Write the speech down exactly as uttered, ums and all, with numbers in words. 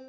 Yeah.